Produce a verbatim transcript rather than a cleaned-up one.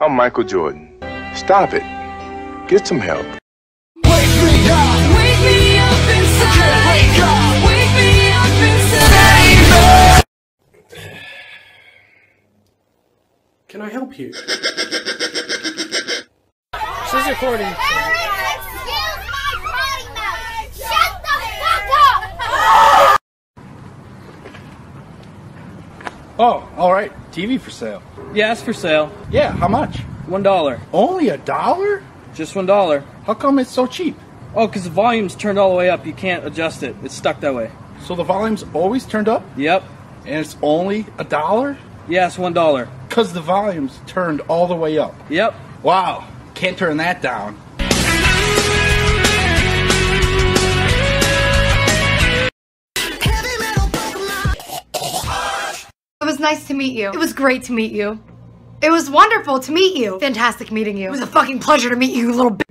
I'm Michael Jordan. Stop it. Get some help. Wake me up. Wake me up inside. Can't wake up. Wake me up inside. Baby. Can I help you? She's recording. Oh, all right. T V for sale. Yeah, it's for sale. Yeah, how much? One dollar. Only a dollar? Just one dollar. How come it's so cheap? Oh, because the volume's turned all the way up. You can't adjust it. It's stuck that way. So the volume's always turned up? Yep. And it's only a dollar? Yeah, it's one dollar. Because the volume's turned all the way up? Yep. Wow. Can't turn that down. It was nice to meet you. It was great to meet you. It was wonderful to meet you. Fantastic meeting you. It was a fucking pleasure to meet you, you little bitch.